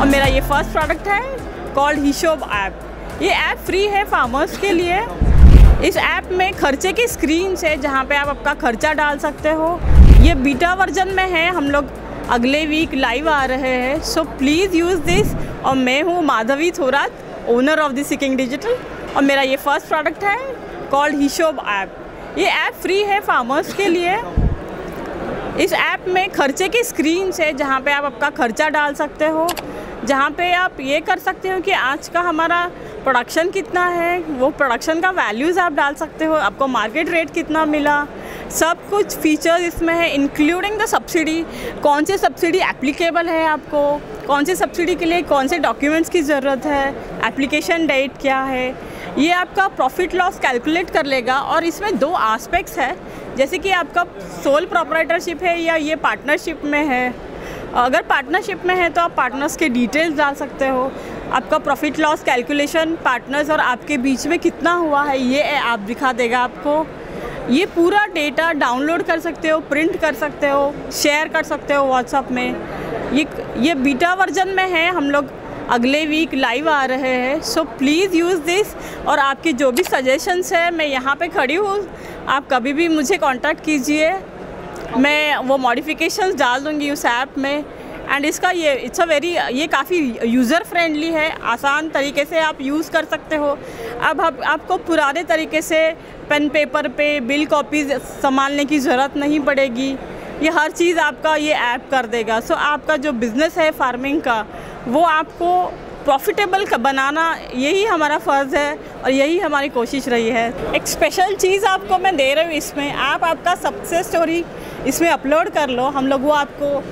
और मेरा ये फर्स्ट प्रोडक्ट है कॉल्ड हिसाब ऐप। ये ऐप फ्री है फार्मर्स के लिए। इस ऐप में खर्चे की स्क्रीन है जहाँ पे आप आपका खर्चा डाल सकते हो। ये बीटा वर्जन में है, हम लोग अगले वीक लाइव आ रहे हैं, सो प्लीज़ यूज़ दिस। और मैं हूँ Madhavi Thorat, owner of the seeking digital, और मेरा ये फर्स्ट प्रोडक्ट है कॉल्ड हिसाब ऐप। ये ऐप फ्री है फार्मर्स के लिए। इस ऐप में खर्चे की स्क्रीन है जहाँ पे आप आपका खर्चा डाल सकते हो, जहाँ पे आप ये कर सकते हो कि आज का हमारा प्रोडक्शन कितना है, वो प्रोडक्शन का वैल्यूज़ आप डाल सकते हो, आपको मार्केट रेट कितना मिला, सब कुछ फीचर्स इसमें है, इंक्लूडिंग द सब्सिडी, कौन से सब्सिडी एप्लीकेबल है आपको, कौन से सब्सिडी के लिए कौन से डॉक्यूमेंट्स की ज़रूरत है, एप्लीकेशन डेट क्या है। ये आपका प्रॉफिट लॉस कैलकुलेट कर लेगा। और इसमें दो आस्पेक्ट्स है, जैसे कि आपका सोल प्रॉपराइटरशिप है या ये पार्टनरशिप में है। अगर पार्टनरशिप में है तो आप पार्टनर्स के डिटेल्स डाल सकते हो, आपका प्रॉफिट लॉस कैलकुलेशन, पार्टनर्स और आपके बीच में कितना हुआ है ये ऐप दिखा देगा आपको। ये पूरा डेटा डाउनलोड कर सकते हो, प्रिंट कर सकते हो, शेयर कर सकते हो व्हाट्सएप में। ये बीटा वर्जन में है, हम लोग अगले वीक लाइव आ रहे हैं, सो प्लीज़ यूज़ दिस। और आपके जो भी सजेशंस है, मैं यहाँ पे खड़ी हूँ, आप कभी भी मुझे कांटेक्ट कीजिए, मैं वो मॉडिफिकेशंस डाल दूँगी उस ऐप में। एंड इसका ये काफ़ी यूज़र फ्रेंडली है, आसान तरीके से आप यूज़ कर सकते हो। अब आपको पुराने तरीके से पेन पेपर पे बिल कॉपीज संभालने की ज़रूरत नहीं पड़ेगी, ये हर चीज़ आपका ये ऐप कर देगा। सो आपका जो बिज़नेस है फार्मिंग का, वो आपको प्रॉफिटेबल बनाना, यही हमारा फ़र्ज़ है और यही हमारी कोशिश रही है। एक स्पेशल चीज़ आपको मैं दे रही हूँ इसमें, आप आपका सक्सेस स्टोरी इसमें अपलोड कर लो, हम लोग वो आपको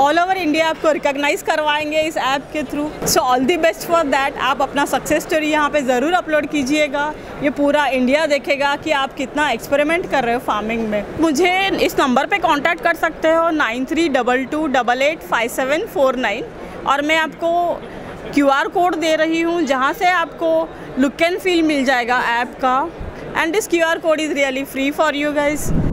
ऑल ओवर इंडिया आपको रिकॉग्नाइज़ करवाएंगे इस ऐप के through. So all the best for that. आप अपना सक्सेस स्टोरी यहाँ पे ज़रूर अपलोड कीजिएगा, ये पूरा इंडिया देखेगा कि आप कितना एक्सपेरिमेंट कर रहे हो फार्मिंग में। मुझे इस नंबर पर कॉन्टैक्ट कर सकते हो 9322885749, और मैं आपको QR कोड दे रही हूँ जहाँ से आपको लुक एंड फील मिल जाएगा ऐप का। And this QR code is really free for you guys.